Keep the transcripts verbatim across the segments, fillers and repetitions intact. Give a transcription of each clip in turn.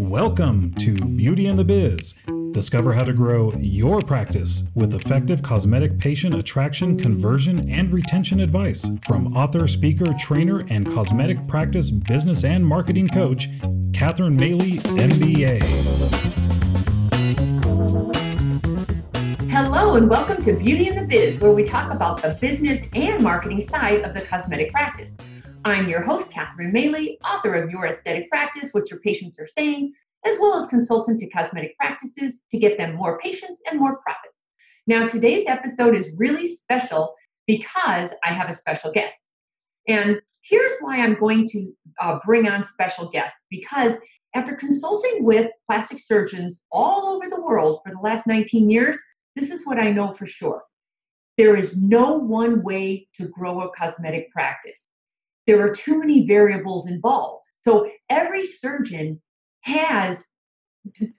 Welcome to Beauty in the Biz. Discover how to grow your practice with effective cosmetic patient attraction, conversion, and retention advice from author, speaker, trainer, and cosmetic practice business and marketing coach, Catherine Maley, M B A. Hello and welcome to Beauty in the Biz, where we talk about the business and marketing side of the cosmetic practice. I'm your host, Catherine Maley, author of Your Aesthetic Practice, What Your Patients Are Saying, as well as consultant to cosmetic practices to get them more patients and more profits. Now, today's episode is really special because I have a special guest. And here's why I'm going to uh, bring on special guests, because after consulting with plastic surgeons all over the world for the last nineteen years, this is what I know for sure. There is no one way to grow a cosmetic practice. There are too many variables involved. So every surgeon has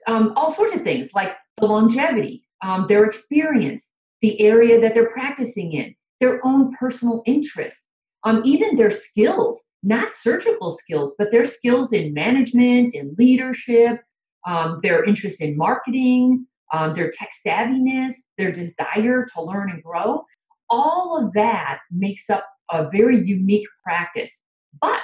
um, all sorts of things like the longevity, um, their experience, the area that they're practicing in, their own personal interests, um, even their skills, not surgical skills, but their skills in management, in leadership, um, their interest in marketing, um, their tech savviness, their desire to learn and grow. All of that makes up a very unique practice, but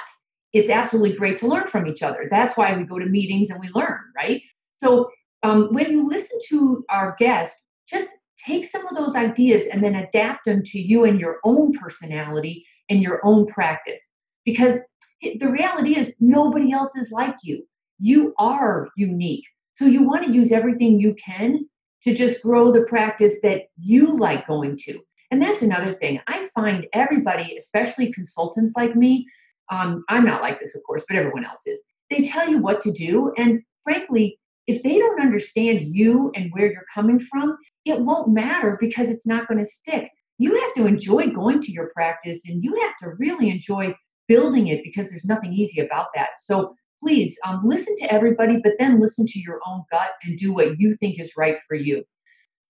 it's absolutely great to learn from each other. That's why we go to meetings and we learn, right? So um, when you listen to our guest, just take some of those ideas and then adapt them to you and your own personality and your own practice. Because the reality is nobody else is like you. You are unique. So you want to use everything you can to just grow the practice that you like going to. And that's another thing. I find everybody, especially consultants like me, Um, I'm not like this, of course, but everyone else is. They tell you what to do. And frankly, if they don't understand you and where you're coming from, it won't matter because it's not going to stick. You have to enjoy going to your practice and you have to really enjoy building it because there's nothing easy about that. So please um, listen to everybody, but then listen to your own gut and do what you think is right for you.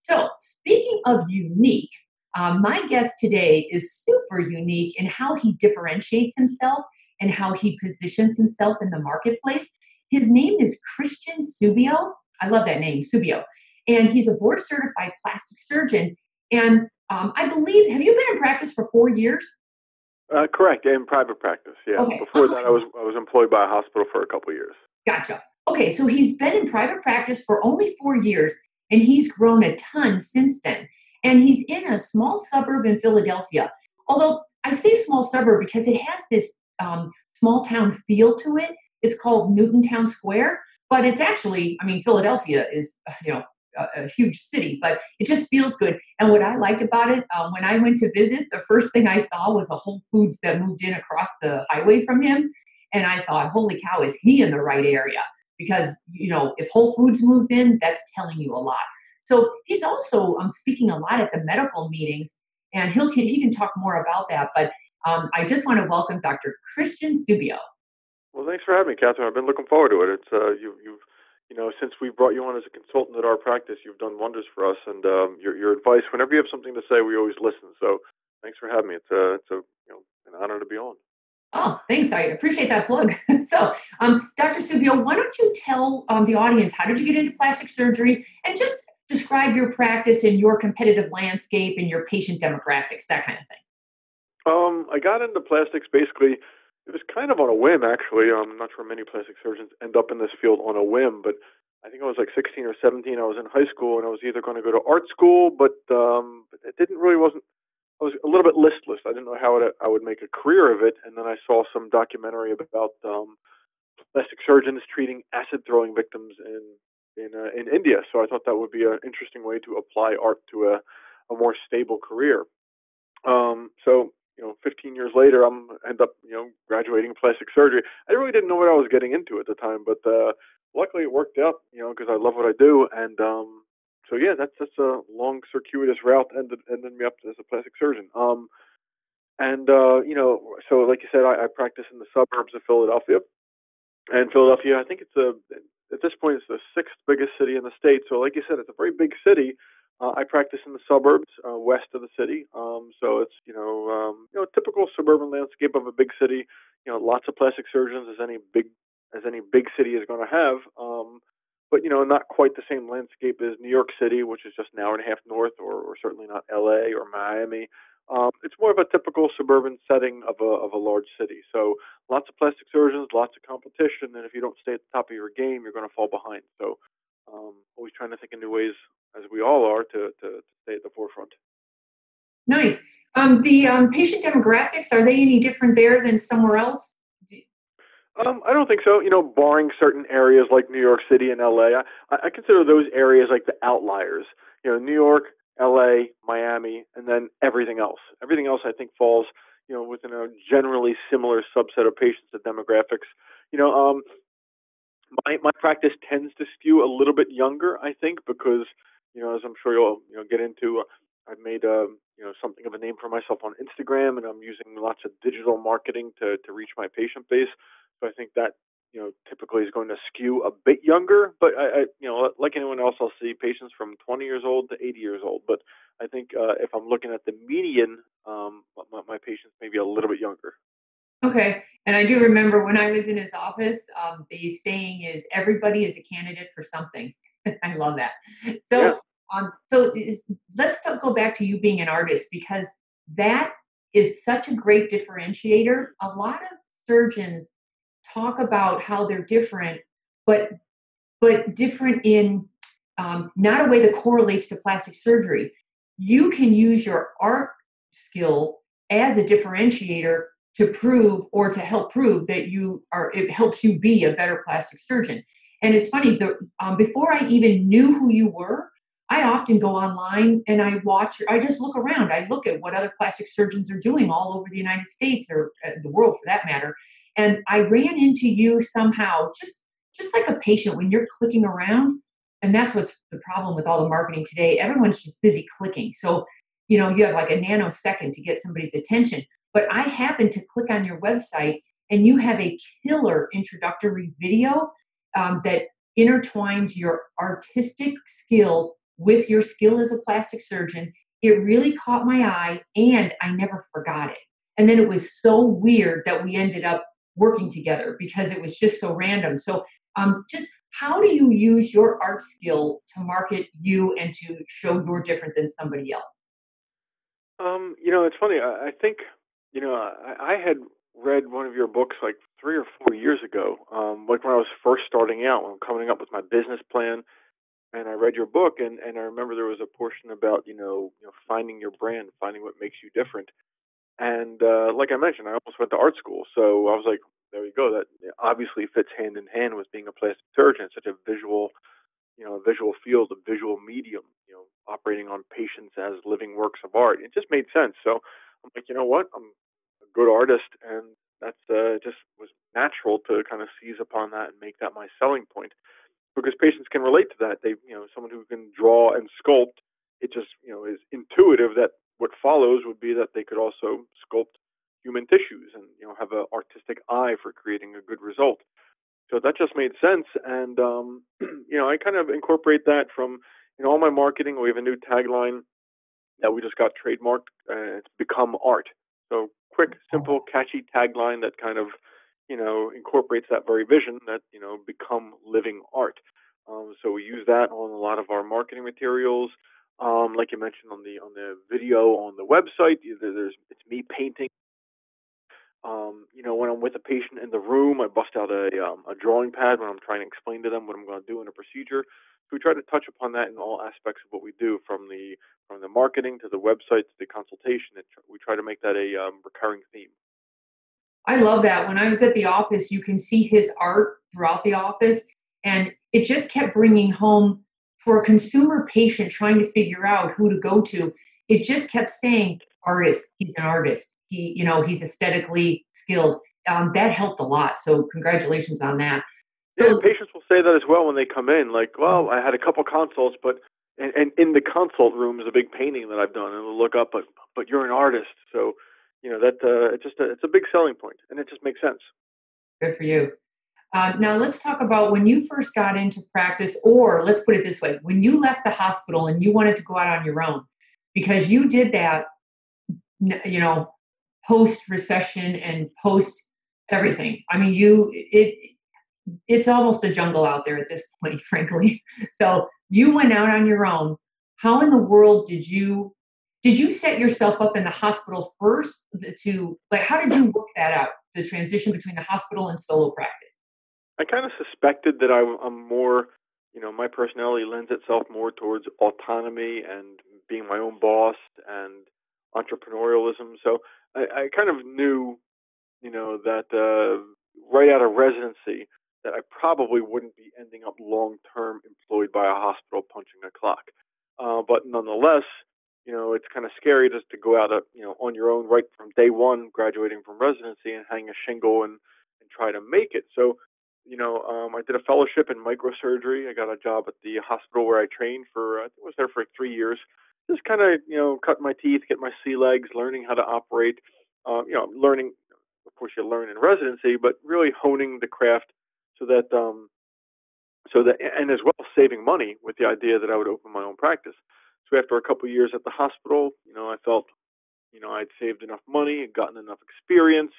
So speaking of unique, Um, my guest today is super unique in how he differentiates himself and how he positions himself in the marketplace. His name is Christian Subbio. I love that name, Subbio. And he's a board-certified plastic surgeon. And um, I believe, have you been in practice for four years? Uh, correct, in private practice, yeah. Okay. Before okay. that, I was, I was employed by a hospital for a couple of years. Gotcha. Okay, so he's been in private practice for only four years, and he's grown a ton since then. And he's in a small suburb in Philadelphia. Although I say small suburb because it has this um, small town feel to it. It's called Newtown Square, but it's actually, I mean, Philadelphia is, you know, a, a huge city, but it just feels good. And what I liked about it, um, when I went to visit, the first thing I saw was a Whole Foods that moved in across the highway from him. And I thought, holy cow, is he in the right area? Because, you know, if Whole Foods moves in, that's telling you a lot. So he's also um, speaking a lot at the medical meetings, and he'll, he can talk more about that. But um, I just want to welcome Doctor Christian Subbio. Well, thanks for having me, Catherine. I've been looking forward to it. It's uh, you, you've, you know, since we brought you on as a consultant at our practice, you've done wonders for us. And um, your your advice, whenever you have something to say, we always listen. So thanks for having me. It's a, it's a you know an honor to be on. Oh, thanks. I appreciate that plug. So, um, Doctor Subbio, why don't you tell um, the audience how did you get into plastic surgery and just describe your practice and your competitive landscape and your patient demographics, that kind of thing. Um, I got into plastics basically, it was kind of on a whim, actually. I'm not sure many plastic surgeons end up in this field on a whim, but I think I was like sixteen or seventeen. I was in high school and I was either going to go to art school, but um, it didn't really wasn't, I was a little bit listless. I didn't know how it, I would make a career of it. And then I saw some documentary about um, plastic surgeons treating acid throwing victims in In, uh, in India. So I thought that would be an interesting way to apply art to a, a more stable career. Um, so, you know, fifteen years later, I'm end up, you know, graduating plastic surgery. I really didn't know what I was getting into at the time, but uh, luckily it worked out, you know, because I love what I do. And um, so, yeah, that's that's a long, circuitous route ended, ended me up as a plastic surgeon. Um, and, uh, you know, so like you said, I, I practice in the suburbs of Philadelphia. And Philadelphia, I think it's a... At this point, it's the sixth biggest city in the state. So like you said, it's a very big city. Uh, I practice in the suburbs uh, west of the city. Um, so it's, you know, um, you know, typical suburban landscape of a big city. You know, lots of plastic surgeons, as any big as any big city is going to have. Um, but, you know, not quite the same landscape as New York City, which is just an hour and a half north, or, or certainly not L A or Miami. Um, it's more of a typical suburban setting of a, of a large city. So lots of plastic surgeons, lots of competition, and if you don't stay at the top of your game, you're going to fall behind. So um, always trying to think in new ways, as we all are, to, to, to stay at the forefront. Nice. Um, the um, patient demographics, are they any different there than somewhere else? Um, I don't think so. You know, barring certain areas like New York City and L A, I, I consider those areas like the outliers. You know, New York, L A, Miami, and then everything else. Everything else, I think, falls, you know, within a generally similar subset of patients and demographics. You know, um, my my practice tends to skew a little bit younger, I think, because, you know, as I'm sure you'll you know get into, uh, I've made uh, you know something of a name for myself on Instagram, and I'm using lots of digital marketing to to reach my patient base. So I think that, you know, typically is going to skew a bit younger, but I, I, you know, like anyone else, I'll see patients from twenty years old to eighty years old. But I think uh, if I'm looking at the median, um, my, my patients may be a little bit younger. Okay. And I do remember when I was in his office, um, the saying is everybody is a candidate for something. I love that. So, yeah. um, so is, let's talk, go back to you being an artist, because that is such a great differentiator. A lot of surgeons talk about how they're different, but but different in um, not a way that correlates to plastic surgery. You can use your art skill as a differentiator to prove or to help prove that you are. It helps you be a better plastic surgeon. And it's funny, the, um, before I even knew who you were, I often go online and I watch. I just look around. I look at what other plastic surgeons are doing all over the United States, or uh, the world for that matter. And I ran into you somehow, just just like a patient when you're clicking around. And that's what's the problem with all the marketing today. Everyone's just busy clicking. So, you know, you have like a nanosecond to get somebody's attention. But I happened to click on your website, and you have a killer introductory video um, that intertwines your artistic skill with your skill as a plastic surgeon. It really caught my eye, and I never forgot it. And then it was so weird that we ended up working together because it was just so random. So um, just how do you use your art skill to market you and to show you're different than somebody else? Um, you know, it's funny. I, I think, you know, I, I had read one of your books like three or four years ago, um, like when I was first starting out, when I'm coming up with my business plan, and I read your book, and, and I remember there was a portion about, you know, you know, finding your brand, finding what makes you different. And uh, like I mentioned, I almost went to art school. So I was like, there you go. That obviously fits hand in hand with being a plastic surgeon. It's such a visual, you know, visual field, a visual medium, you know, operating on patients as living works of art. It just made sense. So I'm like, you know what? I'm a good artist. And that's uh, just was natural to kind of seize upon that and make that my selling point, because patients can relate to that. They, you know, someone who can draw and sculpt, it just, you know, is intuitive that what follows would be that they could also sculpt human tissues and, you know, have an artistic eye for creating a good result. So that just made sense. And, um, you know, I kind of incorporate that from, you know, all my marketing. We have a new tagline that we just got trademarked. Uh, it's Become Art. So quick, simple, catchy tagline that kind of, you know, incorporates that very vision that, you know, become living art. Um, so we use that on a lot of our marketing materials. Um, like you mentioned on the on the video on the website, there's it's me painting. Um, you know, when I'm with a patient in the room, I bust out a um, a drawing pad when I'm trying to explain to them what I'm going to do in a procedure. So we try to touch upon that in all aspects of what we do, from the from the marketing to the website to the consultation. It, we try to make that a um, recurring theme. I love that. When I was at the office, you can see his art throughout the office, and it just kept bringing home. For a consumer patient trying to figure out who to go to, it just kept saying, artist, he's an artist. He, you know, he's aesthetically skilled. Um, that helped a lot. So congratulations on that. So yeah, patients will say that as well when they come in, like, well, I had a couple consults, but and, and in the consult room is a big painting that I've done. And they'll look up, but but you're an artist. So, you know, that uh, it's just a, it's a big selling point, and it just makes sense. Good for you. Uh, now, let's talk about when you first got into practice, or let's put it this way, when you left the hospital and you wanted to go out on your own, because you did that, you know, post-recession and post-everything. I mean, you, it, it's almost a jungle out there at this point, frankly. So you went out on your own. How in the world did you, did you set yourself up in the hospital first to, like, how did you work that out, the transition between the hospital and solo practice? I kind of suspected that I, I'm more, you know, my personality lends itself more towards autonomy and being my own boss and entrepreneurialism. So I, I kind of knew, you know, that uh, right out of residency, that I probably wouldn't be ending up long-term employed by a hospital punching a clock. Uh, but nonetheless, you know, it's kind of scary just to go out, uh, you know, on your own right from day one, graduating from residency, and hang a shingle and, and try to make it. So, you know, um, I did a fellowship in microsurgery. I got a job at the hospital where I trained for, I think I was there for three years. Just kind of, you know, cut my teeth, get my sea legs, learning how to operate, uh, you know, learning, of course, you learn in residency, but really honing the craft so that, um, so that, and as well saving money with the idea that I would open my own practice. So after a couple of years at the hospital, you know, I felt, you know, I'd saved enough money and gotten enough experience,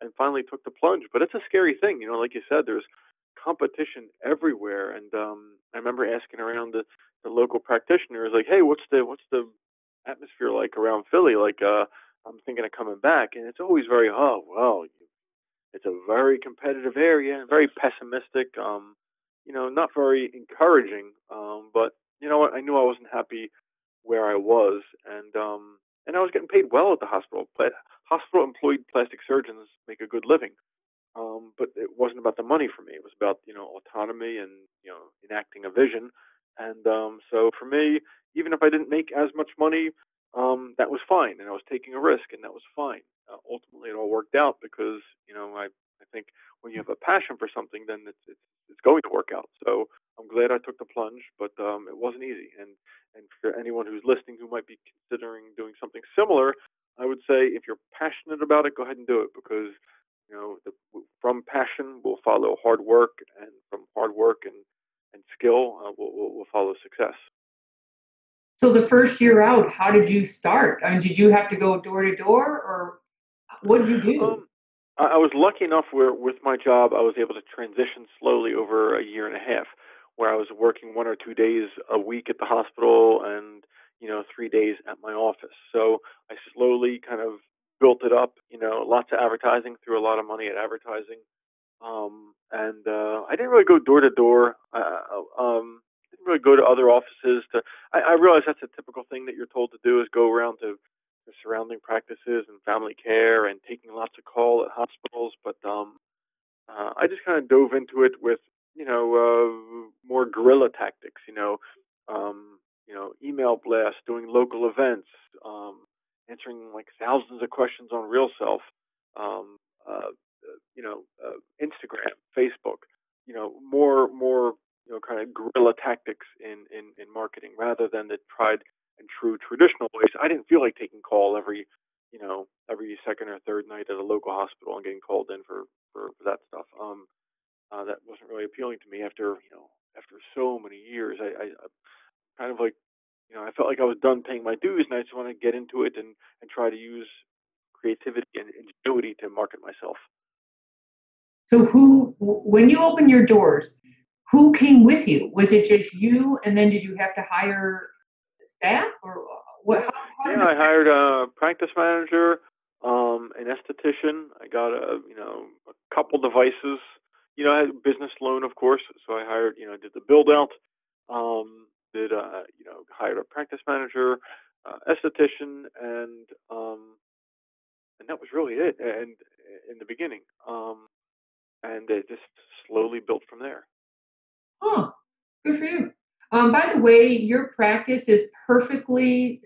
and finally took the plunge. But it's a scary thing. You know, like you said, there's competition everywhere. And um, I remember asking around the, the local practitioners, like, hey, what's the what's the atmosphere like around Philly? Like, uh, I'm thinking of coming back. And it's always very, oh, well, it's a very competitive area, very pessimistic, um, you know, not very encouraging. Um, but, you know what, I knew I wasn't happy where I was. And, um, and I was getting paid well at the hospital. But hospital-employed plastic surgeons make a good living, um, but it wasn't about the money for me. It was about, you know, autonomy and, you know, enacting a vision. And um, so for me, even if I didn't make as much money, um, that was fine, and I was taking a risk, and that was fine. Uh, ultimately, it all worked out because, you know, I, I think when you have a passion for something, then it's, it's, it's going to work out. So I'm glad I took the plunge, but um, it wasn't easy. And, and for anyone who's listening who might be considering doing something similar, I would say if you're passionate about it, go ahead and do it, because, you know, the, from passion will follow hard work, and from hard work and, and skill uh, will, will, will follow success. So the first year out, how did you start? I mean, did you have to go door to door, or what did you do? Um, I, I was lucky enough where with my job, I was able to transition slowly over a year and a half, where I was working one or two days a week at the hospital and, you know, three days at my office. So I slowly kind of built it up, you know, lots of advertising, threw a lot of money at advertising. Um, and uh, I didn't really go door to door. I didn't really go to other offices. To I, I realize that's a typical thing that you're told to do, is go around to the surrounding practices and family care and taking lots of call at hospitals. But um, uh, I just kind of dove into it with, you know, uh, more guerrilla tactics, you know, um, you know, email blasts, doing local events, um, answering like thousands of questions on RealSelf, um, uh, you know, uh, Instagram, Facebook, you know, more, more, you know, kind of guerrilla tactics in, in, in marketing rather than the tried and true traditional ways. I didn't feel like taking call every, you know, every second or third night at a local hospital and getting called in for, for, for that stuff. Um, uh, that wasn't really appealing to me after, you know, after so many years. I, I, I kind of like, you know, I felt like I was done paying my dues, and I just want to get into it and, and try to use creativity and ingenuity to market myself. So who, when you opened your doors, who came with you? Was it just you, and then did you have to hire staff? Or what? How, how yeah, I hired a practice manager, um, an esthetician. I got, a, you know, a couple devices. You know, I had a business loan, of course, so I hired, you know, did the build-out. Um, Did uh, you know? Hired a practice manager, uh, esthetician, and um, and that was really it. And in the beginning, um, and it just slowly built from there. Oh, good for you! Um, by the way, your practice is perfectly.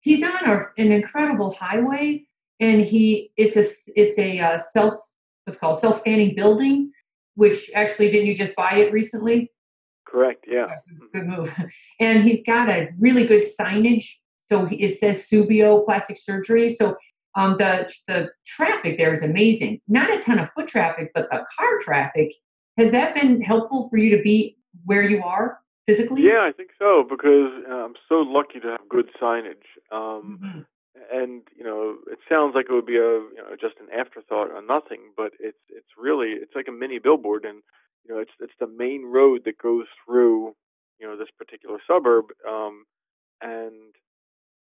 He's on a, an incredible highway, and he it's a it's a uh, self what's called self-standing building, which actually didn't you just buy it recently? Correct. Yeah. Good move. And he's got a really good signage. So it says Subbio Plastic Surgery. So um, the the traffic there is amazing. Not a ton of foot traffic, but the car traffic. Has that been helpful for you to be where you are physically? Yeah, I think so, because I'm so lucky to have good signage. Um, mm-hmm. And, you know, it sounds like it would be a, you know, just an afterthought or nothing, but it's it's really, it's like a mini billboard. And, you know, it's it's the main road that goes through, you know, this particular suburb. Um, and,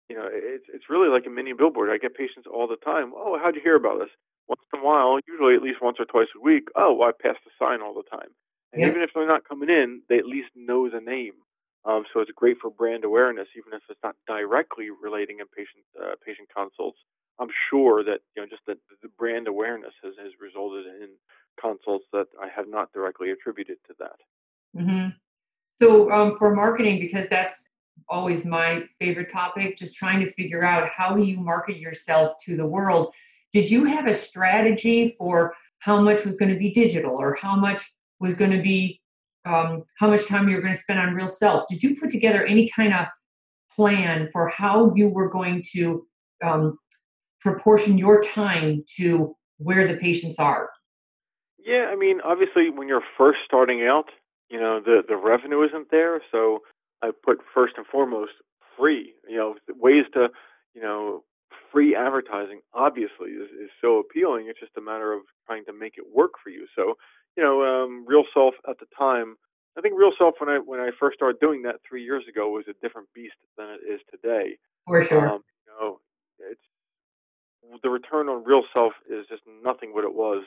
you know, it's it's really like a mini billboard. I get patients all the time. Oh, how'd you hear about this? Once in a while, usually at least once or twice a week. Oh, well, I pass the sign all the time. And yeah. Even if they're not coming in, they at least know the name. Um, so it's great for brand awareness, even if it's not directly relating in patient uh, patient consults. I'm sure that, you know, just the, the brand awareness has, has resulted in consults that I have not directly attributed to that. Mm-hmm. So um, for marketing, because that's always my favorite topic, just trying to figure out how do you market yourself to the world. Did you have a strategy for how much was going to be digital, or how much was going to be Um, how much time you're going to spend on RealSelf? Did you put together any kind of plan for how you were going to um, proportion your time to where the patients are? Yeah, I mean, obviously, when you're first starting out, you know, the, the revenue isn't there. So I put first and foremost free, you know, ways to, you know, free advertising obviously is, is so appealing. It's just a matter of trying to make it work for you. So, you know, um, RealSelf at the time, I think RealSelf when I when I first started doing that three years ago was a different beast than it is today. For sure. Um, you know, it's, the return on RealSelf is just nothing what it was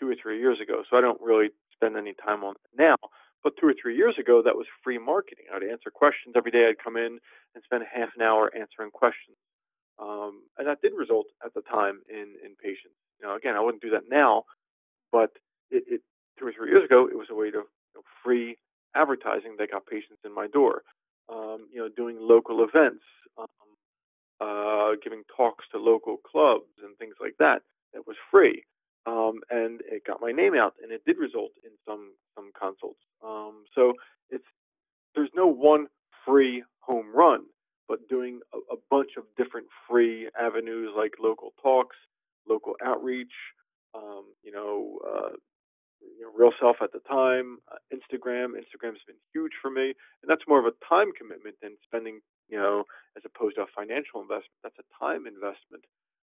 two or three years ago. So I don't really spend any time on it now. But two or three years ago, that was free marketing. I'd answer questions every day. I'd come in and spend half an hour answering questions. Um, and that did result at the time in, in patients. You know, again, I wouldn't do that now, but it, it two or three years ago, it was a way to, you know, free advertising that got patients in my door. Um, you know, doing local events, um, uh, giving talks to local clubs and things like that. That was free, um, and it got my name out, and it did result in some some consults. Um, so it's there's no one free home run, but doing a, a bunch of different free avenues like local talks, local outreach, um, you know, uh, you know, RealSelf at the time, uh, Instagram. Instagram's been huge for me, and that's more of a time commitment than spending, you know, as opposed to a financial investment. That's a time investment.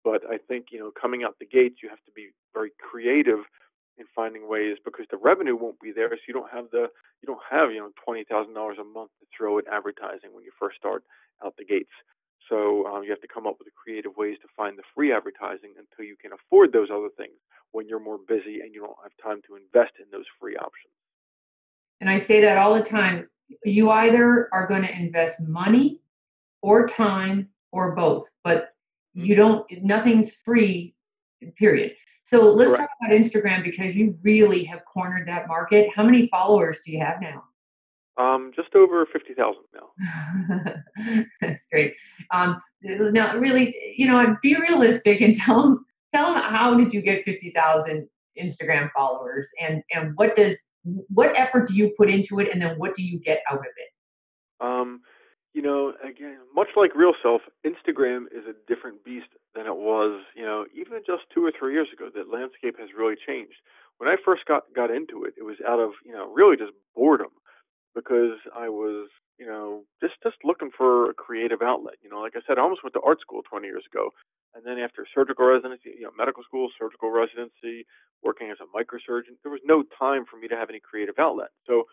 But I think, you know, coming out the gates, you have to be very creative in finding ways, because the revenue won't be there, so you don't have the you don't have you know twenty thousand dollars a month to throw at advertising when you first start out the gates. So um, you have to come up with creative ways to find the free advertising until you can afford those other things when you're more busy and you don't have time to invest in those free options. And I say that all the time. You either are going to invest money or time or both, but you don't, nothing's free, period. So let's Correct. Talk about Instagram, because you really have cornered that market. How many followers do you have now? Um, just over fifty thousand now. That's great. Um, now, really, you know, be realistic and tell them, tell them how did you get fifty thousand Instagram followers, and, and what does, what effort do you put into it, and then what do you get out of it? Um, you know, again, much like RealSelf, Instagram is a different beast than it was, you know, even just two or three years ago. The landscape has really changed. When I first got, got into it, it was out of, you know, really just boredom, because I was, you know, just, just looking for a creative outlet. You know, like I said, I almost went to art school twenty years ago. And then after surgical residency, you know, medical school, surgical residency, working as a microsurgeon, there was no time for me to have any creative outlet. So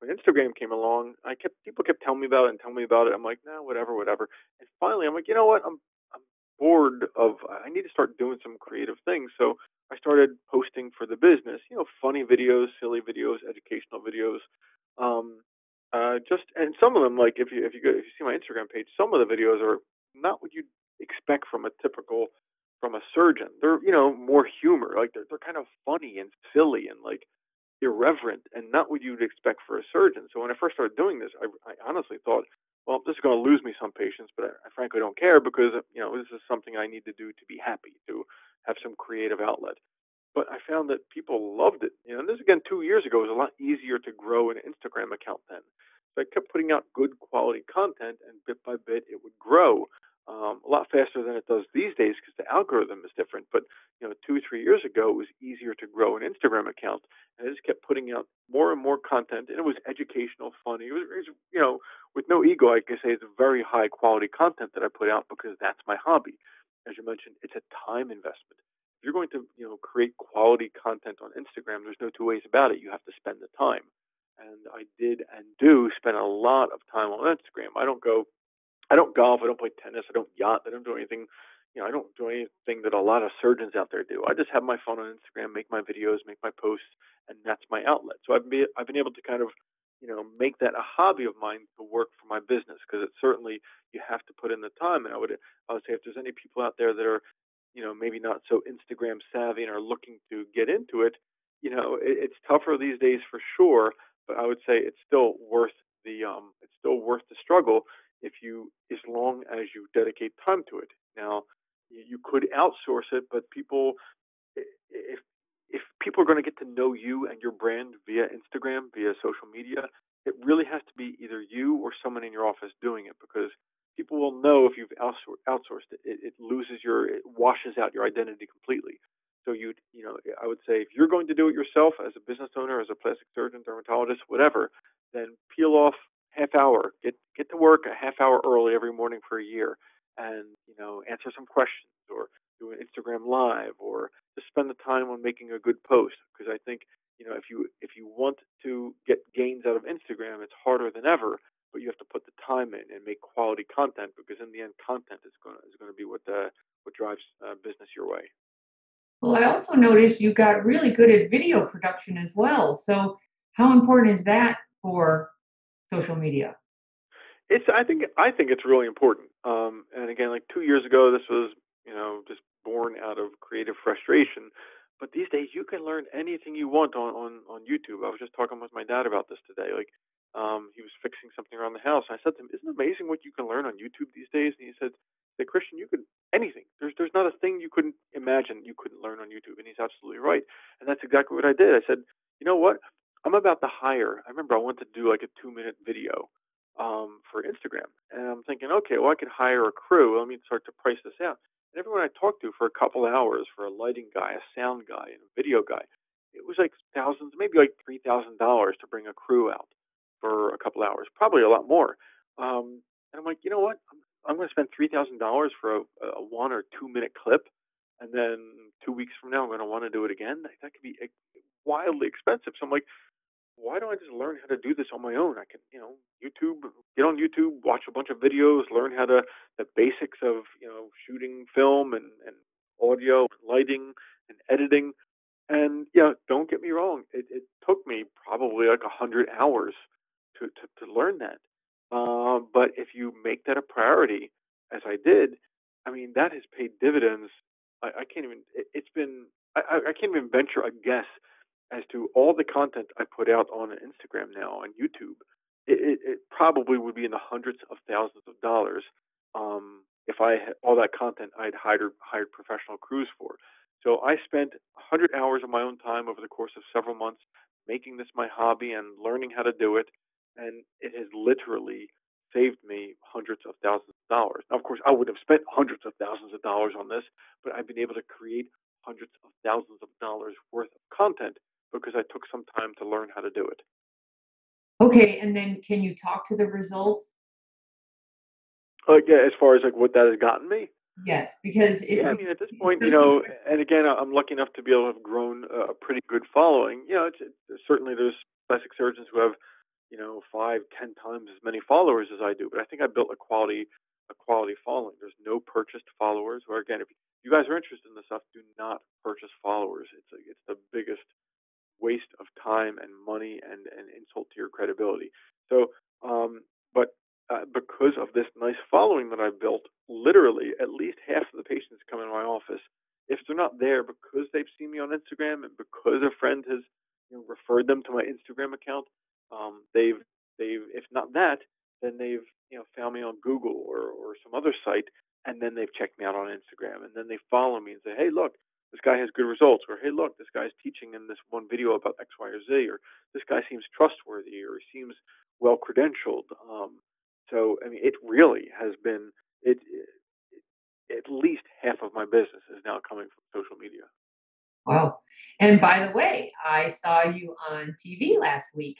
when Instagram came along, I kept, people kept telling me about it and telling me about it. I'm like, no, nah, whatever, whatever. And finally, I'm like, you know what? I'm, I'm bored of, I need to start doing some creative things. So I started posting for the business, you know, funny videos, silly videos, educational videos. Um, uh, just, and some of them, like if you, if you go, if you see my Instagram page, some of the videos are not what you'd expect from a typical, from a surgeon. They're, you know, more humor, like they're, they're kind of funny and silly and like irreverent and not what you'd expect for a surgeon. So when I first started doing this, I, I honestly thought, well, this is going to lose me some patients, but I, I frankly don't care, because, you know, this is something I need to do to be happy, to have some creative outlet. But I found that people loved it. You know, and this, again, two years ago, it was a lot easier to grow an Instagram account then. So I kept putting out good quality content, and bit by bit, it would grow um, a lot faster than it does these days, because the algorithm is different. But, you know, two or three years ago, it was easier to grow an Instagram account. And I just kept putting out more and more content, and it was educational, funny. It was, it was you know, with no ego, I can say it's very high quality content that I put out, because that's my hobby. as you mentioned, it's a time investment. If you're going to, you know, create quality content on Instagram, there's no two ways about it. You have to spend the time. And I did and do spend a lot of time on Instagram. I don't go, I don't golf, I don't play tennis, I don't yacht, I don't do anything, you know, I don't do anything that a lot of surgeons out there do. I just have my phone on Instagram, make my videos, make my posts, and that's my outlet. So I've been, I've been able to kind of, you know, make that a hobby of mine to work for my business, because it certainly, you have to put in the time. And I would, I would say if there's any people out there that are, you know, maybe not so Instagram savvy and are looking to get into it, you know, it, it's tougher these days for sure. But I would say it's still worth the, um, it's still worth the struggle if you, as long as you dedicate time to it. Now, you could outsource it, but people, if if people are going to get to know you and your brand via Instagram, via social media, it really has to be either you or someone in your office doing it, because people will know if you've outsourced it. It, it loses your, it washes out your identity completely. So you, you know, I would say if you're going to do it yourself as a business owner, as a plastic surgeon, dermatologist, whatever, then peel off half hour, get get to work a half hour early every morning for a year, and you know, answer some questions or do an Instagram live, or just spend the time on making a good post. Because I think, you know, if you if you want to get gains out of Instagram, it's harder than ever. But you have to put the time in and make quality content, because in the end, content is going to, is going to be what the, what drives uh, business your way. Well, I also noticed you got really good at video production as well. So how important is that for social media? It's, I think, I think it's really important. Um, and again, like two years ago, this was, you know, just born out of creative frustration. But these days you can learn anything you want on, on, on YouTube. I was just talking with my dad about this today. Like, um, he was fixing something around the house. And I said to him, isn't it amazing what you can learn on YouTube these days? And he said, hey, Christian, you could, anything. There's there's not a thing you couldn't imagine you couldn't learn on YouTube. And he's absolutely right. And that's exactly what I did. I said, you know what? I'm about to hire. I remember I wanted to do like a two-minute video um, for Instagram. And I'm thinking, okay, well, I could hire a crew. Let me start to price this out. And everyone I talked to for a couple hours, for a lighting guy, a sound guy, and a video guy, it was like thousands, maybe like three thousand dollars to bring a crew out for a couple hours, probably a lot more. Um, and I'm like, you know what? I'm, I'm going to spend three thousand dollars for a, a one or two minute clip. And then two weeks from now, I'm going to want to do it again. That could be wildly expensive. So I'm like, why don't I just learn how to do this on my own? I can, you know, YouTube, get on YouTube, watch a bunch of videos, learn how to, the basics of, you know, shooting film and, and audio, and lighting and editing. And yeah, don't get me wrong. It, it took me probably like a hundred hours to, to, to learn that. Uh, but if you make that a priority, as I did, I mean, that has paid dividends. I, I can't even, it, it's been, I, I can't even venture a guess as to all the content I put out on Instagram now and YouTube. It, it, it probably would be in the hundreds of thousands of dollars um, if I had all that content I'd hired, hired professional crews for. So I spent one hundred hours of my own time over the course of several months making this my hobby and learning how to do it. And it has literally saved me hundreds of thousands of dollars. Now, of course, I would have spent hundreds of thousands of dollars on this, but I've been able to create hundreds of thousands of dollars worth of content because I took some time to learn how to do it. Okay, and then can you talk to the results? Uh, yeah, as far as like what that has gotten me? Yes, because it, yeah, I mean, at this point, you know, and again, I'm lucky enough to be able to have grown a pretty good following. You know, it's, it's, certainly there's plastic surgeons who have, you know, five, ten times as many followers as I do. But I think I built a quality, a quality following. There's no purchased followers. Or again, if you guys are interested in this stuff, do not purchase followers. It's a, it's the biggest waste of time and money and, and insult to your credibility. So, um, but uh, because of this nice following that I built, literally at least half of the patients come in my office. If they're not there because they've seen me on Instagram and because a friend has, you know, referred them to my Instagram account, Um, they've, they've, if not that, then they've, you know, found me on Google or, or some other site, and then they've checked me out on Instagram, and then they follow me and say, hey, look, this guy has good results, or hey, look, this guy's teaching in this one video about X, Y, or Z, or this guy seems trustworthy, or he seems well credentialed. Um, so, I mean, it really has been, it, it, it, at least half of my business is now coming from social media. Wow. And by the way, I saw you on T V last week.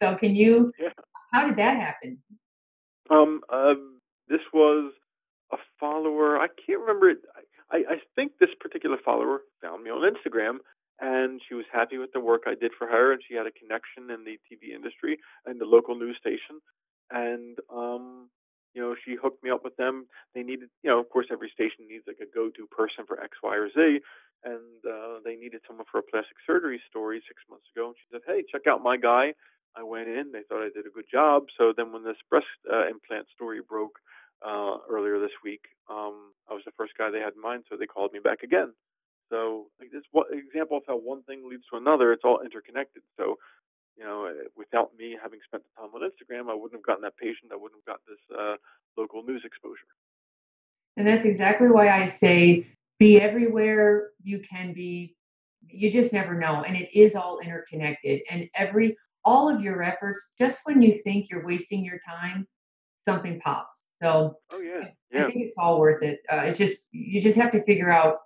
So can you, yeah. How did that happen? Um, uh, this was a follower. I can't remember. It. I, I think this particular follower found me on Instagram, and she was happy with the work I did for her, and she had a connection in the T V industry and the local news station. And, um, you know, she hooked me up with them. They needed, you know, of course, every station needs like a go-to person for X, Y, or Z. And uh, they needed someone for a plastic surgery story six months ago. And she said, hey, check out my guy. I went in. They thought I did a good job. So then when this breast uh, implant story broke uh, earlier this week, um, I was the first guy they had in mind. So they called me back again. So like this one example of how one thing leads to another, it's all interconnected. So, you know, without me having spent the time on Instagram, I wouldn't have gotten that patient. I wouldn't have got this uh, local news exposure. And that's exactly why I say be everywhere you can be. You just never know. And it is all interconnected. And every all of your efforts, just when you think you're wasting your time, something pops. So oh, yeah. Yeah. I think it's all worth it. Uh, it's just you just have to figure out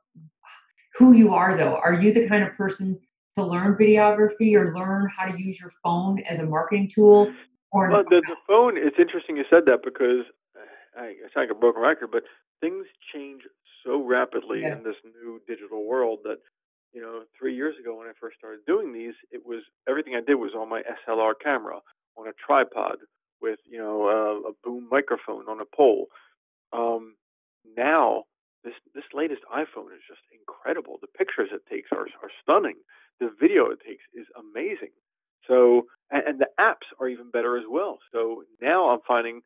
who you are, though. Are you the kind of person to learn videography or learn how to use your phone as a marketing tool? Or well, the, the phone, it's interesting you said that because I, I sound like a broken record, but things change so rapidly yeah. in this new digital world that, you know, three years ago when I first started doing these, it was everything I did was on my S L R camera, on a tripod with, you know, a, a boom microphone on a pole. Um, now, This this latest iPhone is just incredible. The pictures it takes are, are stunning. The video it takes is amazing. So and, and the apps are even better as well. So now I'm finding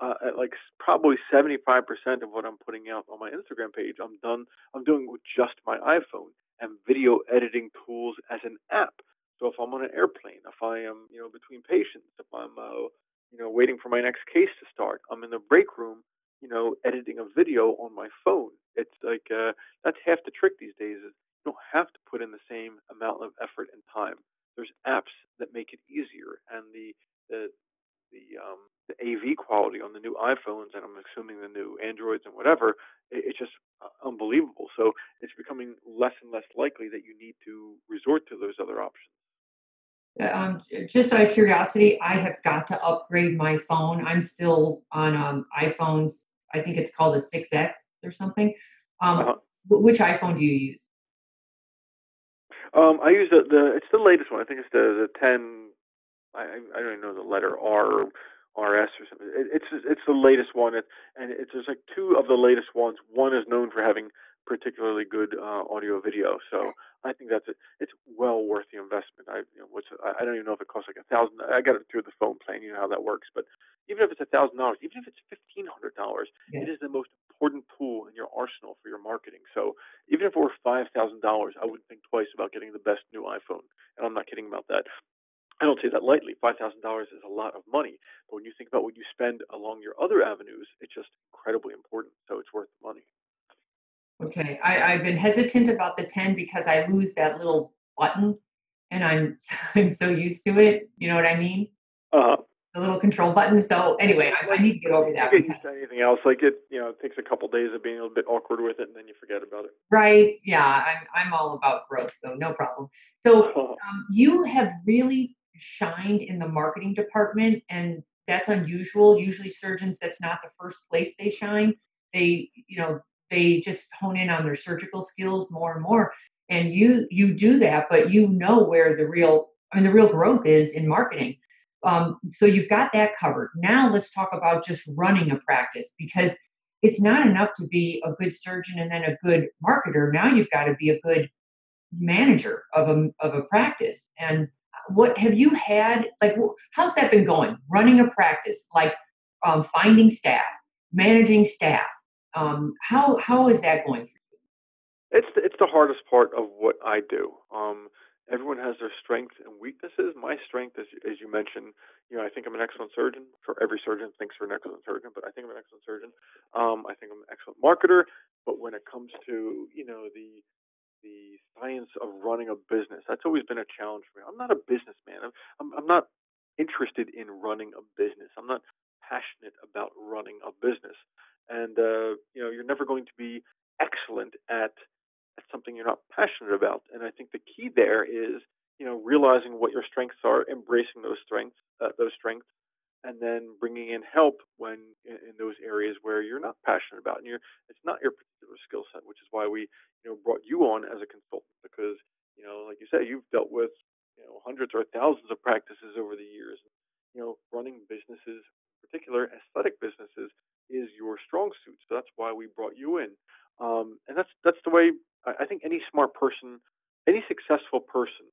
uh, at like probably seventy-five percent of what I'm putting out on my Instagram page, I'm done. I'm doing with just my iPhone and video editing tools as an app. So if I'm on an airplane, if I am you know between patients, if I'm uh, you know waiting for my next case to start, I'm in the break room, you know, editing a video on my phone. It's like, uh, that's half the trick these days is you don't have to put in the same amount of effort and time. There's apps that make it easier. And the, the, the, um, the A V quality on the new iPhones, and I'm assuming the new Androids and whatever, it, it's just unbelievable. So it's becoming less and less likely that you need to resort to those other options. Um, just out of curiosity, I have got to upgrade my phone. I'm still on um, iPhones. I think it's called a six X or something. Um, uh-huh. Which iPhone do you use? Um, I use the, the, it's the latest one. I think it's the, the ten, I, I don't even know the letter R or R S or something. It, it's it's the latest one. It, and it's there's like two of the latest ones. One is known for having particularly good uh, audio video. So I think that's it. It's well worth the investment. I you know, what's, I don't even know if it costs like a thousand. I got it through the phone plan. You know how that works. But even if it's a thousand dollars, even if it's fifteen hundred dollars, it is the most important tool in your arsenal for your marketing. So even if it were five thousand dollars, I wouldn't think twice about getting the best new iPhone. And I'm not kidding about that. I don't say that lightly. five thousand dollars is a lot of money. But when you think about what you spend along your other avenues, it's just incredibly important. So it's worth the money. Okay. I, I've been hesitant about the ten because I lose that little button and I'm I'm so used to it. You know what I mean? Uh-huh. The little control button. So anyway, I, I need to get over that. You can't use anything else. Like it, you know, it takes a couple of days of being a little bit awkward with it and then you forget about it. Right. Yeah. I'm, I'm all about growth. So no problem. So uh-huh. um, you have really shined in the marketing department, and that's unusual. Usually surgeons, that's not the first place they shine. They, you know, they just hone in on their surgical skills more and more. And you, you do that, but you know where the real, I mean, the real growth is in marketing. Um, so you've got that covered. Now let's talk about just running a practice, because it's not enough to be a good surgeon and then a good marketer. Now you've got to be a good manager of a, of a practice. And what have you had, like, how's that been going? Running a practice, like um, finding staff, managing staff. Um, how how is that going for you? It's the, it's the hardest part of what I do. Um, everyone has their strengths and weaknesses. My strength, as as you mentioned, you know, I think I'm an excellent surgeon. For every surgeon thinks they're an excellent surgeon, but I think I'm an excellent surgeon. Um, I think I'm an excellent marketer. But when it comes to you know the the science of running a business, that's always been a challenge for me. I'm not a businessman. I'm, I'm I'm not interested in running a business. I'm not passionate about running a business. And uh, you know, you're never going to be excellent at at something you're not passionate about. And I think the key there is you know realizing what your strengths are, embracing those strengths, uh, those strengths, and then bringing in help when in those areas where you're not passionate about and you're, it's not your particular skill set, which is why we, you know, brought you on as a consultant, because, you know, like you say, you've dealt with, you know, hundreds or thousands of practices over the years. You know, running businesses, in particular aesthetic businesses, is your strong suit. So that's why we brought you in. Um, and that's that's the way I think any smart person, any successful person,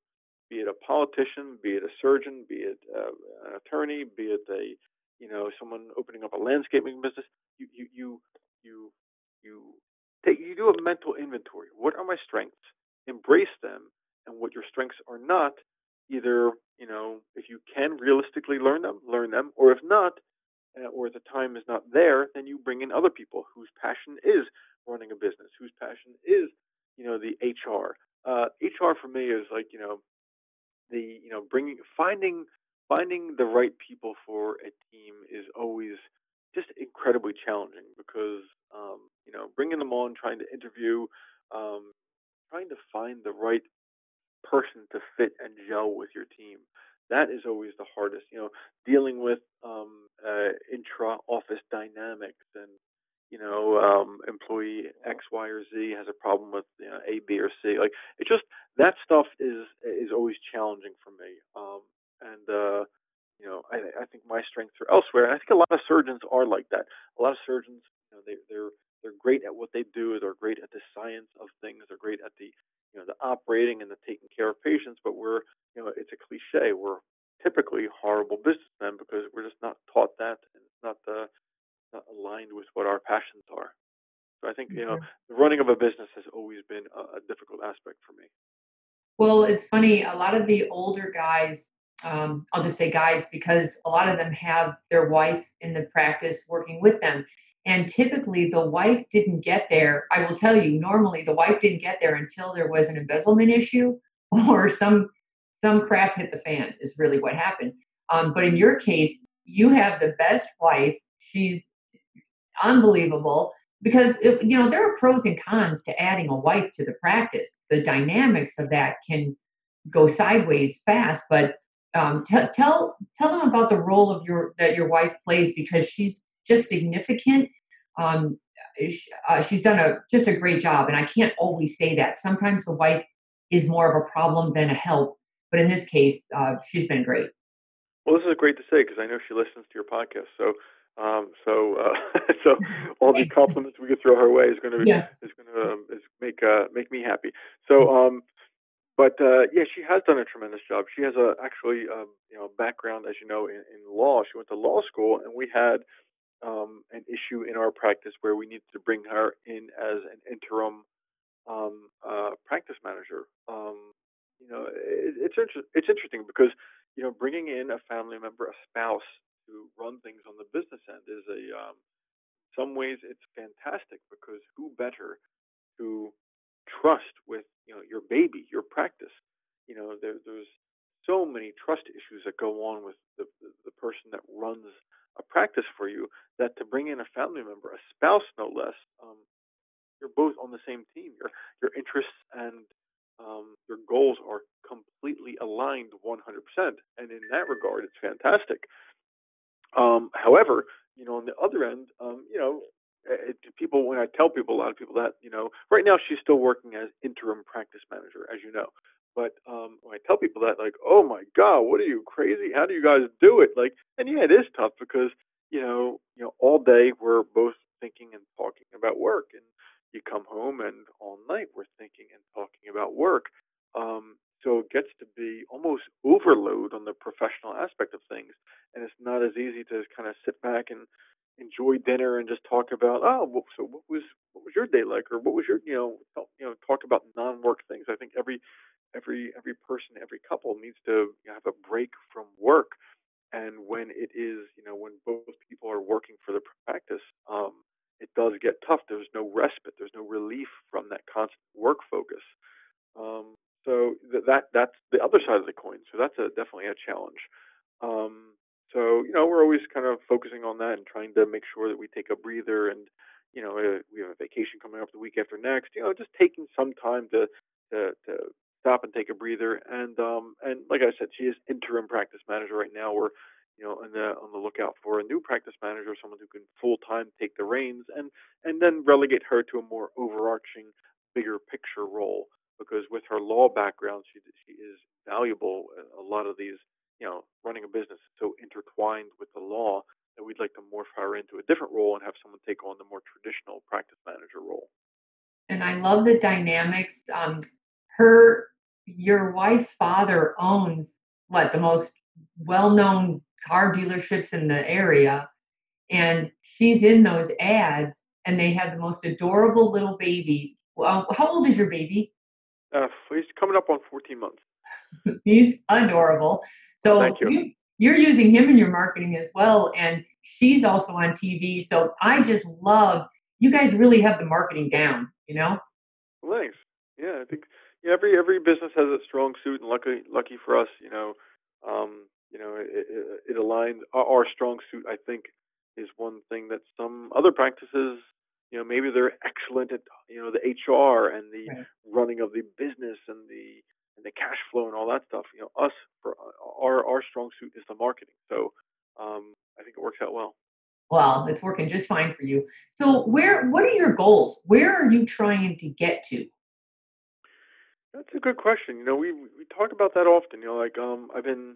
be it a politician, be it a surgeon, be it uh, an attorney, be it a, you know, someone opening up a landscaping business, you you you you you, take, you do a mental inventory. What are my strengths? Embrace them, and what your strengths are not. Either, you know, if you can realistically learn them, learn them, or if not, uh, or the time is not there, then you bring in other people whose passion is running a business, whose passion is, you know, the H R. Uh, H R for me is like, you know, the, you know, bringing, finding, finding the right people for a team is always just incredibly challenging because, um, you know, bringing them on, trying to interview, um, trying to find the right person to fit and gel with your team. That is always the hardest, you know, dealing with um, uh, intra-office dynamics and, you know, um, employee X, Y, or Z has a problem with, you know, A, B, or C. Like, it just, that stuff is is always challenging for me. Um, and, uh, you know, I, I think my strengths are elsewhere. And I think a lot of surgeons are like that. A lot of surgeons, you know, they, they're, they're great at what they do. They're great at the science of things. They're great at the, you know, the operating and the taking care of patients, but we're, you know, it's a cliche. We're typically horrible businessmen because we're just not taught that, and it's not the, not aligned with what our passions are. So I think, you know, the running of a business has always been a, a difficult aspect for me. Well, it's funny. A lot of the older guys, um, I'll just say guys, because a lot of them have their wife in the practice working with them. And typically the wife didn't get there. I will tell you, normally the wife didn't get there until there was an embezzlement issue or some some crap hit the fan is really what happened. Um, but in your case, you have the best wife. She's unbelievable because, it, you know, there are pros and cons to adding a wife to the practice. The dynamics of that can go sideways fast. But um, t- tell tell them about the role of your that your wife plays, because she's just significant. Um, uh, she's done a just a great job, and I can't always say that. Sometimes the wife is more of a problem than a help, but in this case, uh, she's been great. Well, this is great to say because I know she listens to your podcast. So, um, so, uh, so all the compliments we get throw her way is going to yeah. is going to um, is make uh, make me happy. So, um, but uh, yeah, she has done a tremendous job. She has a actually um, you know background, as you know, in, in law. She went to law school, and we had Um, an issue in our practice where we needed to bring her in as an interim um, uh, practice manager. Um, you know, it, it's inter- it's interesting because, you know, bringing in a family member, a spouse to run things on the business end is a, um, in some ways it's fantastic because who better to trust with, you know, your baby, your practice. You know, there, there's so many trust issues that go on with the the, the person that runs a practice for you, that to bring in a family member, a spouse no less, um, you're both on the same team. Your your interests and um, your goals are completely aligned one hundred percent. And in that regard, it's fantastic. Um, however, you know, on the other end, um, you know, it, people, when I tell people, a lot of people that, you know, right now she's still working as interim practice manager, as you know. But um, when I tell people that, like, oh, my God, what are you, crazy? How do you guys do it? Like, and, yeah, it is tough because, you know, you know, all day we're both thinking and talking about work. And you come home and all night we're thinking and talking about work. Um, so it gets to be almost overload on the professional aspect of things. And it's not as easy to kind of sit back and enjoy dinner and just talk about, oh, so what was what was your day like, or what was your, you know, talk, you know, talk about non-work things. I think every every every person, every couple needs to have a break from work, and when it is, you know, when both people are working for the practice, um, it does get tough. There's no respite. There's no relief from that constant work focus. Um, so th- that that's the other side of the coin. So that's a, definitely a challenge. Um, So, you know, we're always kind of focusing on that and trying to make sure that we take a breather and, you know, we have a vacation coming up the week after next, you know, just taking some time to to, to stop and take a breather. And, um, and like I said, she is interim practice manager right now. We're, you know, on the on the lookout for a new practice manager, someone who can full-time take the reins and and then relegate her to a more overarching, bigger picture role. Because with her law background, she she is valuable. A lot of these, you know, running a business is so intertwined with the law that we'd like to morph her into a different role and have someone take on the more traditional practice manager role. And I love the dynamics. Um, her, your wife's father owns what the most well-known car dealerships in the area, and she's in those ads. And they had the most adorable little baby. Well, how old is your baby? Uh, he's coming up on fourteen months. He's adorable. So Thank you. you, you're using him in your marketing as well. And she's also on T V. So I just love, you guys really have the marketing down, you know? Thanks. Yeah, I think yeah, every every business has its strong suit. And lucky lucky for us, you know, um, you know, it, it, it aligns. Our, our strong suit, I think, is one thing that some other practices, you know, maybe they're excellent at, you know, the H R and the right. running of the business and the and the cash flow and all that stuff. You know, us, for our our strong suit is the marketing. So um, I think it works out well. Well, it's working just fine for you. So where, what are your goals? Where are you trying to get to? That's a good question. You know, we we talk about that often. You know, like um, I've been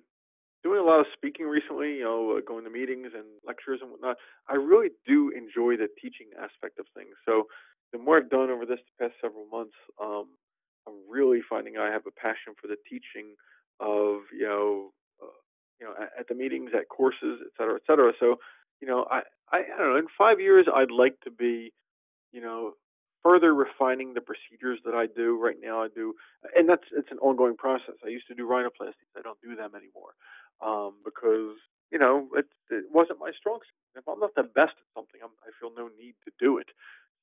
doing a lot of speaking recently, you know, going to meetings and lectures and whatnot. I really do enjoy the teaching aspect of things. So the more I've done over this past several months, um, I'm really finding I have a passion for the teaching of, you know, uh, you know, at, at the meetings, at courses, et cetera, et cetera. So, you know, I, I, I don't know, in five years, I'd like to be, you know, further refining the procedures that I do right now. I do, and that's, it's an ongoing process. I used to do rhinoplasties. I don't do them anymore um, because, you know, it, it wasn't my strong suit. If I'm not the best at something, I'm, I feel no need to do it.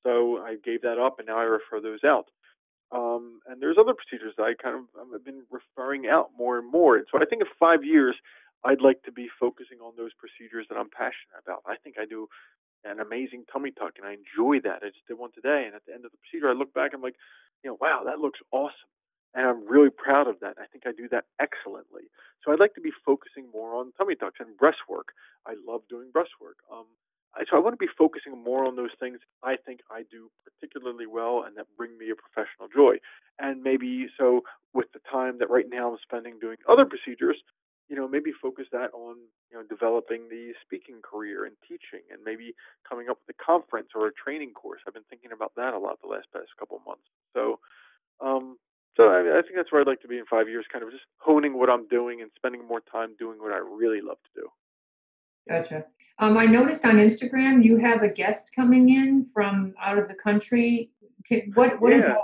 So I gave that up, and now I refer those out. Um, and there's other procedures that I kind of I've been referring out more and more. And so I think in five years, I'd like to be focusing on those procedures that I'm passionate about. I think I do an amazing tummy tuck, and I enjoy that. I just did one today, and at the end of the procedure, I look back, I'm like, you know, wow, that looks awesome, and I'm really proud of that. I think I do that excellently. So I'd like to be focusing more on tummy tucks and breast work. I love doing breast work. Um, I, so I want to be focusing more on those things I think I do particularly well and that bring me a professional joy. And maybe so with the time that right now I'm spending doing other procedures, you know, maybe focus that on, you know, developing the speaking career and teaching and maybe coming up with a conference or a training course. I've been thinking about that a lot the last past couple of months. So, um, so I, I think that's where I'd like to be in five years, kind of just honing what I'm doing and spending more time doing what I really love to do. Gotcha. Um, I noticed on Instagram you have a guest coming in from out of the country. What what yeah. is that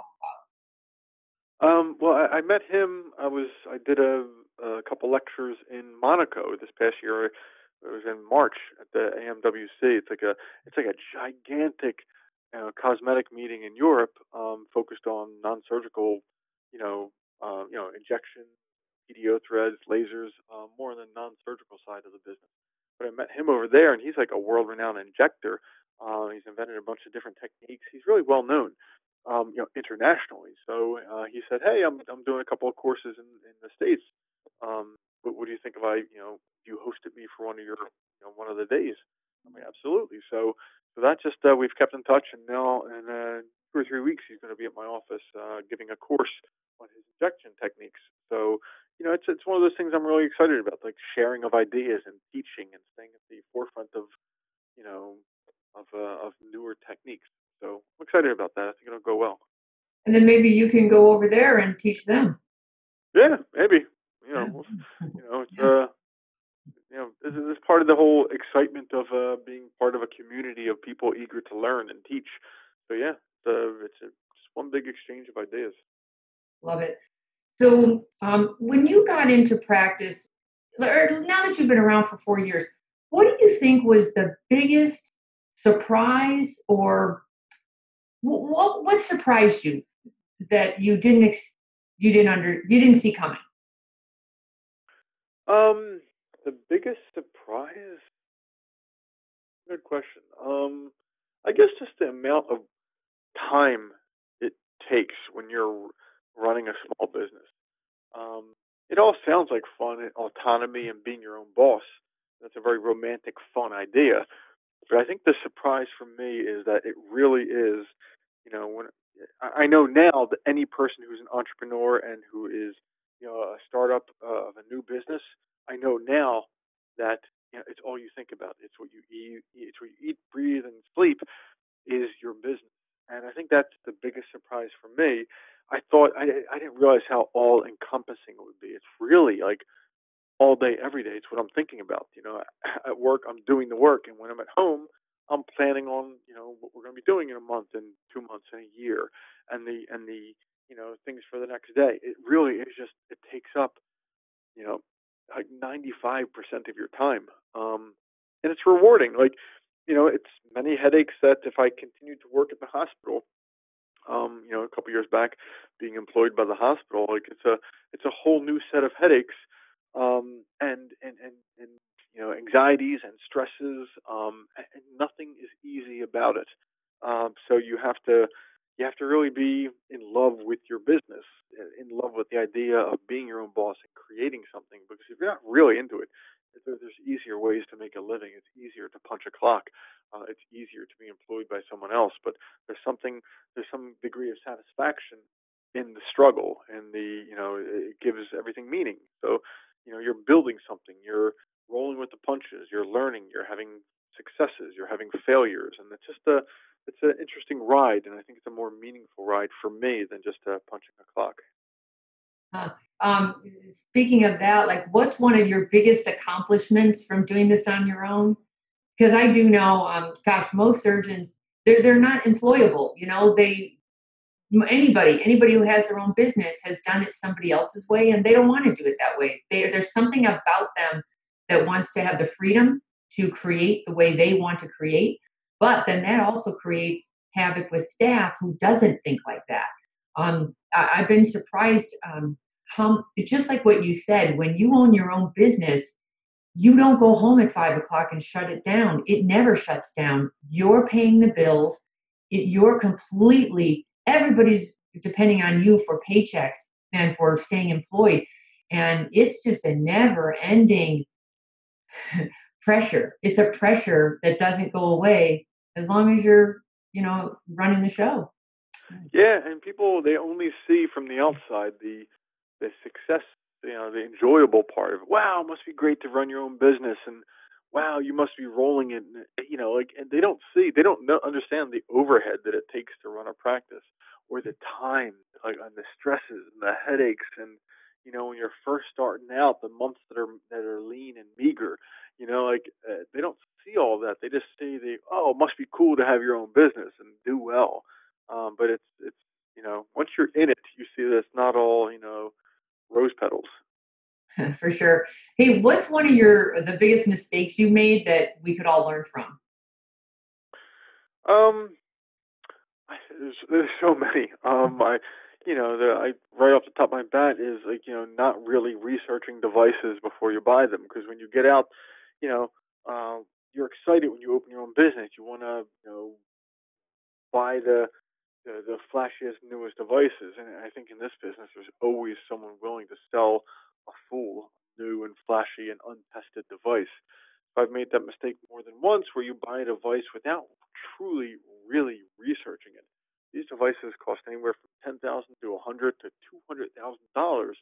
about? Um, well, I, I met him. I was I did a. a couple lectures in Monaco this past year. It was in March at the A M W C. It's like a it's like a gigantic you know, cosmetic meeting in Europe, um, focused on non-surgical, you know, uh, you know, injection, P D O threads, lasers, uh, more on the non-surgical side of the business. But I met him over there, and he's like a world-renowned injector. Uh, he's invented a bunch of different techniques. He's really well known. Um, you know, internationally. So uh, he said, "Hey, I'm I'm doing a couple of courses in, in the States. Um, but what do you think if I, you know, you hosted me for one of your, you know, one of the days?" I mean, absolutely. So, so that just uh, we've kept in touch, and now in uh, two or three weeks he's going to be at my office uh, giving a course on his injection techniques. So, you know, it's it's one of those things I'm really excited about, like sharing of ideas and teaching and staying at the forefront of, you know, of uh, of newer techniques. So I'm excited about that. I think it'll go well. And then maybe you can go over there and teach them. Yeah, maybe. You know, you know, it's, uh, you know, this is part of the whole excitement of uh, being part of a community of people eager to learn and teach. So yeah, uh, it's a, just one big exchange of ideas. Love it. So um, when you got into practice, or now that you've been around for four years, what do you think was the biggest surprise or What what surprised you that you didn't ex- you didn't under you didn't see coming? Um, the biggest surprise. Good question. Um, I guess just the amount of time it takes when you're running a small business. Um, it all sounds like fun, autonomy, and being your own boss. That's a very romantic, fun idea. But I think the surprise for me is that it really is, you know, when I know now that any person who's an entrepreneur and who is, you know, a startup of a new business, I know now that, you know, it's all you think about. It's what you eat, it's what you eat, breathe, and sleep is your business. And I think that's the biggest surprise for me. I thought, I, I didn't realize how all-encompassing it would be. It's really like all day, every day. It's what I'm thinking about. You know, at work, I'm doing the work. And when I'm at home, I'm planning on, you know, what we're going to be doing in a month and two months and a year and the, and the, you know, things for the next day. It really is just, it takes up, you know, like ninety-five percent of your time. Um, and it's rewarding. Like, you know, it's many headaches that if I continued to work at the hospital, um, you know, a couple years back, being employed by the hospital, like it's a it's a whole new set of headaches, um, and, and and and you know, anxieties and stresses, um, and nothing is easy about it. Um, so you have to you have to really be in love with your business, in love with the idea of being your own boss and creating something. Because if you're not really into it, there's easier ways to make a living. It's easier to punch a clock. Uh, it's easier to be employed by someone else. But there's something, there's some degree of satisfaction in the struggle, and the, you know, it gives everything meaning. So, you know, you're building something. You're rolling with the punches. You're learning. You're having successes. You're having failures, and it's just a, it's an interesting ride. And I think it's a more meaningful ride for me than just uh, punching a clock. Huh. Um, speaking of that, like, what's one of your biggest accomplishments from doing this on your own? Because I do know, um, gosh, most surgeons, they're, they're not employable. You know, they, anybody, anybody who has their own business has done it somebody else's way, and they don't want to do it that way. They, there's something about them that wants to have the freedom to create the way they want to create. But then that also creates havoc with staff who doesn't think like that. Um, I, I've been surprised, um, how, just like what you said, when you own your own business, you don't go home at five o'clock and shut it down. It never shuts down. You're paying the bills. It, you're completely, everybody's depending on you for paychecks and for staying employed. And it's just a never ending pressure. It's a pressure that doesn't go away as long as you're, you know, running the show. Yeah. And people, they only see from the outside the, the success, you know, the enjoyable part of it. Wow, it must be great to run your own business, and wow, you must be rolling it. You know, like, and they don't see, they don't know, understand the overhead that it takes to run a practice, or the time, like, and the stresses and the headaches, and, you know, when you're first starting out, the months that are that are lean and meager. You know, like, uh, they don't see all that. They just see the, oh, it must be cool to have your own business and do well. Um, but it's it's you know, once you're in it, you see that it's not all, you know, rose petals. For sure. Hey, what's one of your, the biggest mistakes you made that we could all learn from? Um, there's, there's so many. Um, I, you know, the, I, right off the top of my bat is, like, you know, not really researching devices before you buy them. Because when you get out, you know, uh, you're excited when you open your own business. You want to, you know, buy the, The, the flashiest, newest devices. And I think in this business, there's always someone willing to sell a full, new and flashy and untested device. I've made that mistake more than once, where you buy a device without truly, really researching it. These devices cost anywhere from ten thousand dollars to one hundred thousand dollars to two hundred thousand dollars.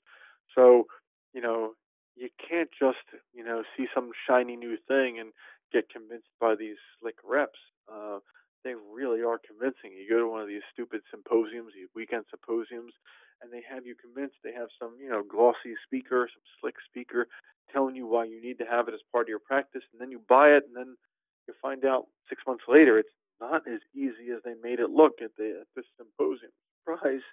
So, you know, you can't just, you know, see some shiny new thing and get convinced by these slick reps. Uh, They really are convincing. You go to one of these stupid symposiums, these weekend symposiums, and they have you convinced. They have some, you know, glossy speaker, some slick speaker telling you why you need to have it as part of your practice, and then you buy it, and then you find out six months later it's not as easy as they made it look at the at this symposium price.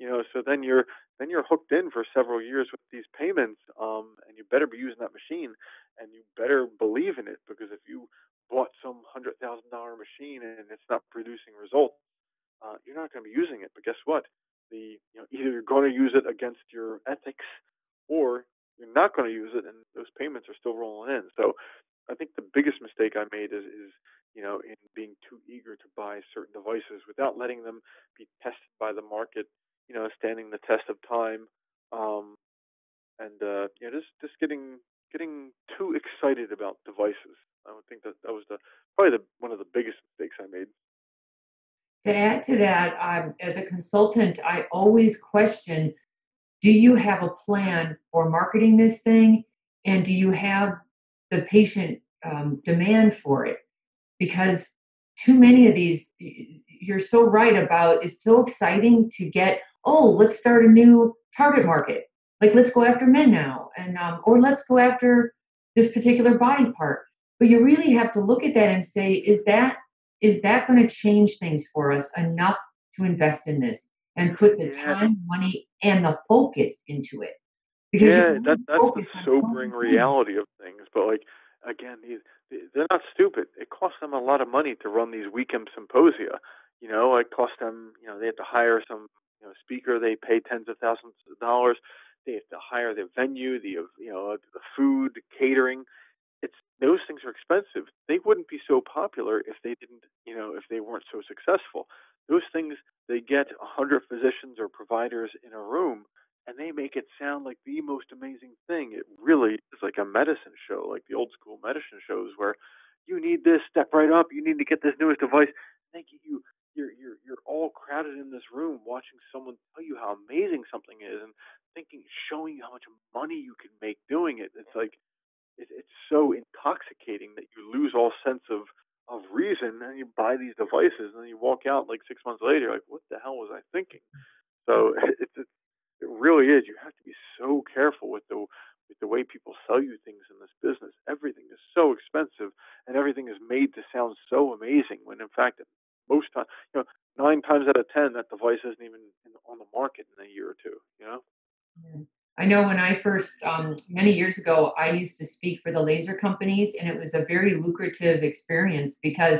You know, so then you're then you're hooked in for several years with these payments, um, and you better be using that machine, and you better believe in it, because if you bought some hundred thousand dollar machine and it's not producing results, uh, you're not going to be using it. But guess what? The you know either you're going to use it against your ethics, or you're not going to use it, and those payments are still rolling in. So I think the biggest mistake I made is is you know in being too eager to buy certain devices without letting them be tested by the market, you know, standing the test of time, um, and uh, you know just just getting getting too excited about devices. I would think that that was the, probably the, one of the biggest mistakes I made. To add to that, um, as a consultant, I always question, do you have a plan for marketing this thing? And do you have the patient um, demand for it? Because too many of these, you're so right about, it's so exciting to get, oh, let's start a new target market. Like, let's go after men now, and um, or let's go after this particular body part. But you really have to look at that and say, is that is that going to change things for us enough to invest in this and put the yeah. time, money, and the focus into it? Because yeah, that, that's the sobering so reality of things. But like again, these, they're not stupid. It costs them a lot of money to run these weekend symposia. You know, it costs them. You know, they have to hire some you know speaker. They pay tens of thousands of dollars. They have to hire the venue, the you know the food, the catering. It's those things are expensive. They wouldn't be so popular if they didn't, you know, if they weren't so successful. Those things, they get a hundred physicians or providers in a room, and they make it sound like the most amazing thing. It really is like a medicine show, like the old school medicine shows, where you need this, step right up. You need to get this newest device. Thank you. You're you're you're all crowded in this room watching someone tell you how amazing something is, and thinking, showing you how much money you can make doing it. It's like it, it's so intoxicating that you lose all sense of of reason, and you buy these devices, and then you walk out like six months later, like, what the hell was I thinking? So it it, it really is. You have to be so careful with the with the way people sell you things in this business. Everything is so expensive, and everything is made to sound so amazing when in fact, most times, you know, nine times out of ten, that device isn't even on the market in a year or two. You know. I know when I first, um, many years ago, I used to speak for the laser companies, and it was a very lucrative experience because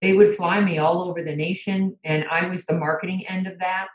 they would fly me all over the nation, and I was the marketing end of that.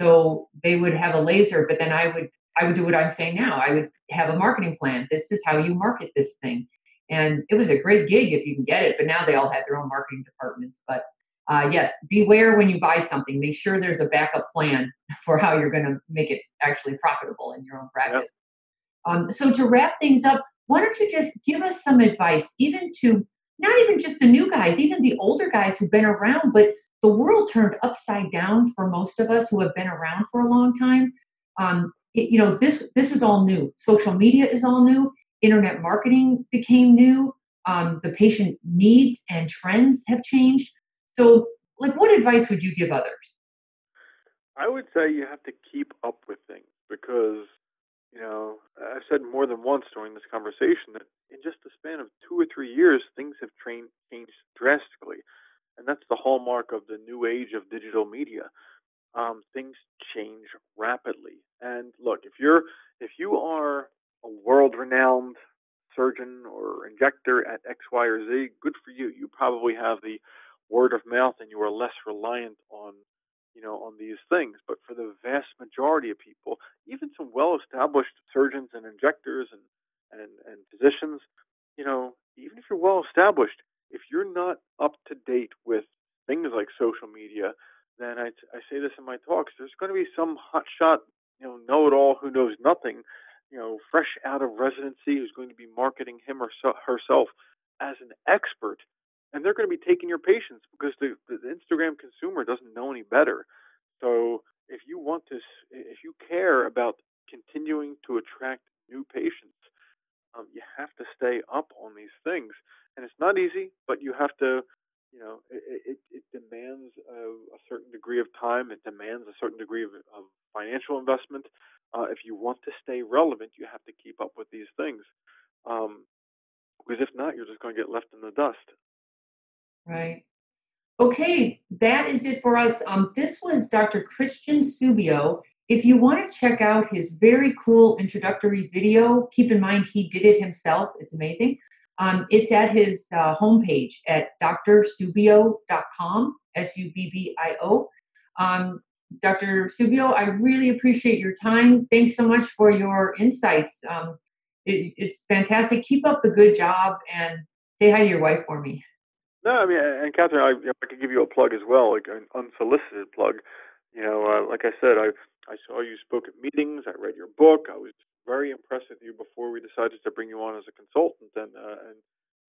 So they would have a laser, but then I would, I would do what I'm saying now. I would have a marketing plan. This is how you market this thing. And it was a great gig if you can get it, but now they all have their own marketing departments. But Uh, yes, beware when you buy something. Make sure there's a backup plan for how you're going to make it actually profitable in your own practice. Yep. Um, so to wrap things up, why don't you just give us some advice, even to not even just the new guys, even the older guys who've been around, but the world turned upside down for most of us who have been around for a long time. Um, it, you know, this this is all new. Social media is all new. Internet marketing became new. Um, the patient needs and trends have changed. So, like, what advice would you give others? I would say you have to keep up with things because, you know, I've said more than once during this conversation that in just the span of two or three years, things have tra- changed drastically. And that's the hallmark of the new age of digital media. Um, things change rapidly. And look, if you're if you are a world-renowned surgeon or injector at X, Y, or Z, good for you. You probably have the word of mouth, and you are less reliant on, you know, on these things. But for the vast majority of people, even some well-established surgeons and injectors and, and, and physicians, you know, even if you're well-established, if you're not up to date with things like social media, then I, I say this in my talks, there's going to be some hotshot, you know, know-it-all who knows nothing, you know, fresh out of residency who's going to be marketing him or so, herself as an expert. And they're going to be taking your patients because the, the Instagram consumer doesn't know any better. So if you want to, if you care about continuing to attract new patients, um, you have to stay up on these things. And it's not easy, but you have to, you know, it, it, it demands a, a certain degree of time. It demands a certain degree of, of financial investment. Uh, if you want to stay relevant, you have to keep up with these things. Um, because if not, you're just going to get left in the dust. Right. Okay, that is it for us. Um, this was Doctor Christian Subbio. If you want to check out his very cool introductory video, keep in mind he did it himself. It's amazing. Um, it's at his uh, homepage at D R Subbio dot com, S U B B I O. Um, Doctor Subbio, I really appreciate your time. Thanks so much for your insights. Um, it, it's fantastic. Keep up the good job and say hi to your wife for me. No, I mean, and Catherine, I, you know, I could give you a plug as well, like an unsolicited plug. You know, uh, like I said, I I saw you spoke at meetings. I read your book. I was very impressed with you before we decided to bring you on as a consultant. And, uh, and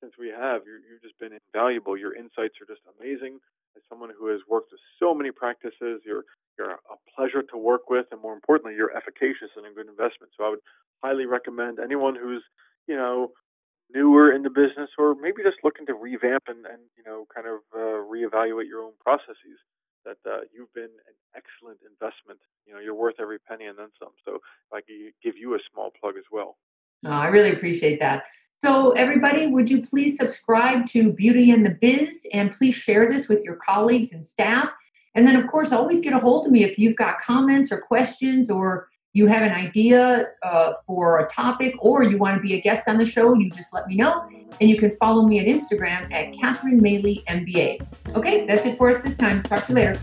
since we have, you're, you've just been invaluable. Your insights are just amazing. As someone who has worked with so many practices, you're you're a pleasure to work with, and more importantly, you're efficacious and a good investment. So I would highly recommend anyone who's, you know, newer in the business or maybe just looking to revamp and, and you know, kind of uh, reevaluate your own processes, that uh, you've been an excellent investment. You know, you're worth every penny and then some. So if I could give you a small plug as well. Oh, I really appreciate that. So everybody, would you please subscribe to Beauty in the Biz, and please share this with your colleagues and staff. And then, of course, always get a hold of me if you've got comments or questions, or you have an idea uh, for a topic, or you want to be a guest on the show. You just let me know. And you can follow me at Instagram at Catherine Maley M B A. Okay, that's it for us this time. Talk to you later.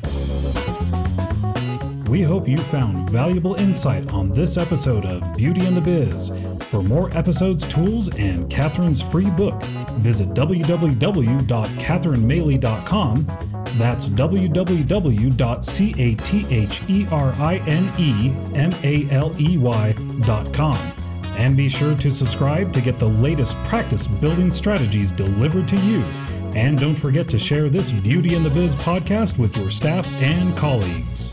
We hope you found valuable insight on this episode of Beauty in the Biz. For more episodes, tools, and Catherine's free book, visit w w w dot catherine maley dot com. That's w w w dot catherine maley dot com. And be sure to subscribe to get the latest practice building strategies delivered to you. And don't forget to share this Beauty in the Biz podcast with your staff and colleagues.